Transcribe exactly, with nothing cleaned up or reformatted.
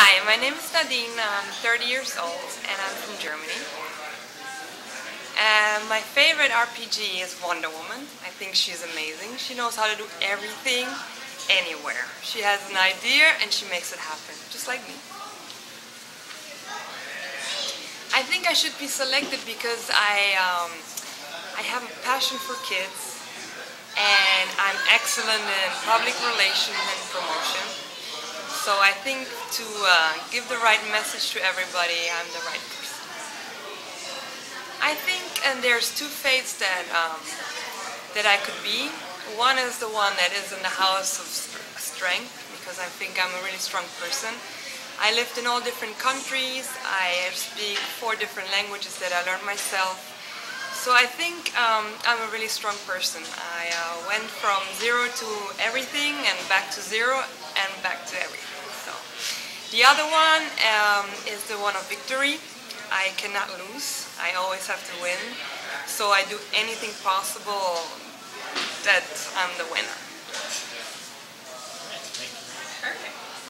Hi, my name is Nadine, I'm thirty years old and I'm from Germany. And my favorite R P G is Wonder Woman. I think she's amazing. She knows how to do everything, anywhere. She has an idea and she makes it happen, just like me. I think I should be selected because I, um, I have a passion for kids and I'm excellent in public relations and promotion. So I think to uh, give the right message to everybody, I'm the right person. I think, and there's two fates that um, that I could be. One is the one that is in the house of strength, because I think I'm a really strong person. I lived in all different countries. I speak four different languages that I learned myself. So I think um, I'm a really strong person. I uh, went from zero to everything and back to zero and back to everything. The other one um, is the one of victory. I cannot lose, I always have to win. So I do anything possible that I'm the winner.